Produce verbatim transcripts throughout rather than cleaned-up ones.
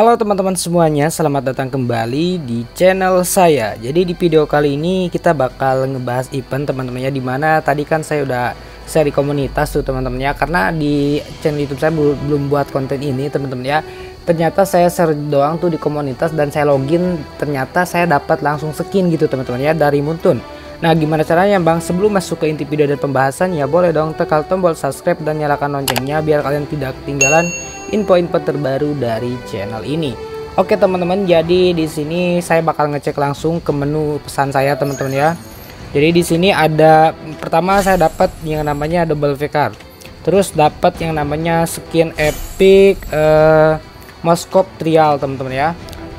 Halo teman-teman semuanya, selamat datang kembali di channel saya. Jadi di video kali ini kita bakal ngebahas event teman-temannya, dimana tadi kan saya udah share di komunitas tuh teman-temannya, karena di channel YouTube saya belum buat konten ini teman-teman ya. Ternyata saya share doang tuh di komunitas dan saya login, ternyata saya dapat langsung skin gitu teman-teman ya dari Moonton. Nah, gimana caranya Bang? Sebelum masuk ke inti video dan pembahasan ya, boleh dong tekan tombol subscribe dan nyalakan loncengnya biar kalian tidak ketinggalan info-info terbaru dari channel ini. Oke teman-teman, jadi di sini saya bakal ngecek langsung ke menu pesan saya teman-teman ya. Jadi di sini ada pertama saya dapat yang namanya double V card. Terus dapat yang namanya skin epic eh, Moskop trial teman-teman ya.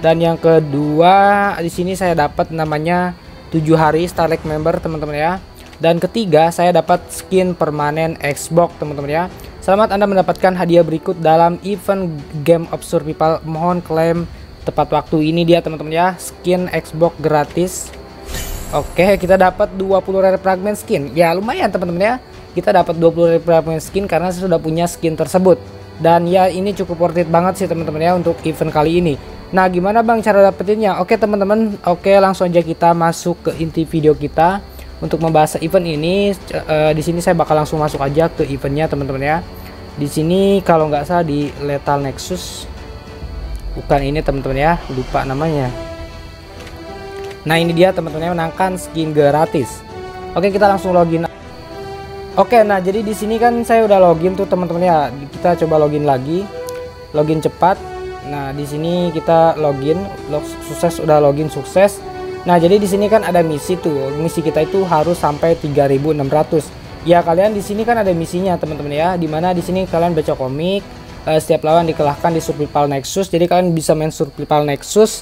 Dan yang kedua di sini saya dapat namanya tujuh hari Starlight member teman-teman ya. Dan ketiga saya dapat skin permanen Xbox teman-teman ya. Selamat Anda mendapatkan hadiah berikut dalam event Game of Survival. Mohon klaim tepat waktu. Ini dia teman-teman ya, skin Xbox gratis. Oke, kita dapat dua puluh rare fragment skin. Ya lumayan teman-teman ya. Kita dapat dua puluh rare fragment skin karena saya sudah punya skin tersebut. Dan ya ini cukup worth it banget sih teman-teman ya untuk event kali ini. Nah, gimana Bang cara dapetinnya? Oke teman-teman, oke langsung aja kita masuk ke inti video kita. Untuk membahas event ini, uh, di sini saya bakal langsung masuk aja ke eventnya teman-teman ya. Di sini kalau nggak salah di Lethal Nexus, bukan ini teman-teman ya, lupa namanya. Nah ini dia teman-teman yang menangkan skin gratis. Oke, kita langsung login. Oke, nah jadi di sini kan saya udah login tuh teman-teman ya. Kita coba login lagi, login cepat. Nah di sini kita login, log sukses udah login sukses. Nah jadi di sini kan ada misi tuh, misi kita itu harus sampai tiga ribu enam ratus. Ya kalian di sini kan ada misinya teman-teman ya, dimana di sini kalian baca komik, uh, setiap lawan dikalahkan di Surplipal Nexus. Jadi kalian bisa main Surplipal Nexus.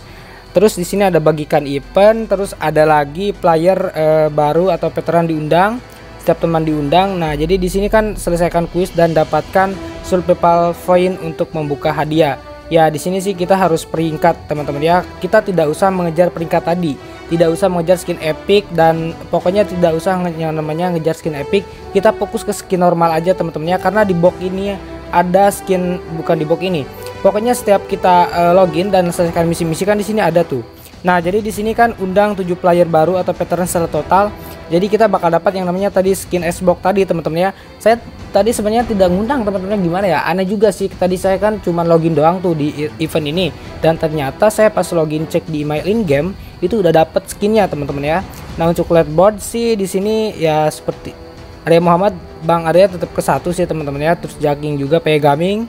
Terus di sini ada bagikan event, terus ada lagi player uh, baru atau veteran diundang, setiap teman diundang. Nah jadi di sini kan selesaikan kuis dan dapatkan Surplipal Coin untuk membuka hadiah. Ya di sini sih kita harus peringkat teman-teman ya. Kita tidak usah mengejar peringkat tadi, tidak usah mengejar skin epic, dan pokoknya tidak usah yang namanya ngejar skin epic. Kita fokus ke skin normal aja teman-teman ya, karena di box ini ada skin, bukan di box ini. Pokoknya setiap kita uh, login dan selesaikan misi-misi kan di sini ada tuh. Nah jadi di sini kan undang tujuh player baru atau veteran secara total. Jadi kita bakal dapat yang namanya tadi skin Xbox tadi teman-teman ya. Saya tadi sebenarnya tidak ngundang teman-teman, gimana ya? Aneh juga sih, tadi saya kan cuman login doang tuh di event ini. Dan ternyata saya pas login cek di email in game itu udah dapat skinnya teman-teman ya. Nah untuk leaderboard sih di sini ya seperti Arya Muhammad, Bang Arya tetap ke satu sih teman-teman ya. Terus Jaking juga Pegaming.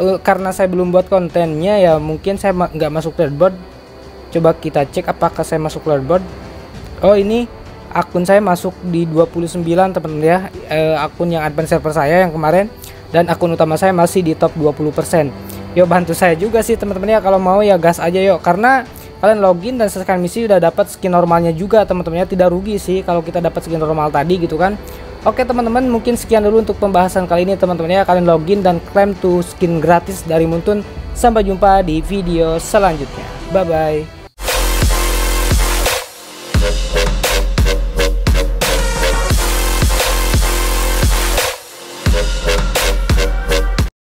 E, karena saya belum buat kontennya ya, mungkin saya nggak ma masuk leaderboard. Coba kita cek apakah saya masuk leaderboard. Oh ini akun saya masuk di dua puluh sembilan teman-teman ya, e, akun yang advance server saya yang kemarin, dan akun utama saya masih di top dua puluh persen. Yo bantu saya juga sih teman-teman ya, kalau mau ya gas aja yuk, karena kalian login dan selesaikan misi udah dapat skin normalnya juga teman-teman ya. Tidak rugi sih kalau kita dapat skin normal tadi gitu kan. Oke teman-teman, mungkin sekian dulu untuk pembahasan kali ini teman-teman ya. Kalian login dan klaim tuh skin gratis dari Moonton. Sampai jumpa di video selanjutnya, bye bye.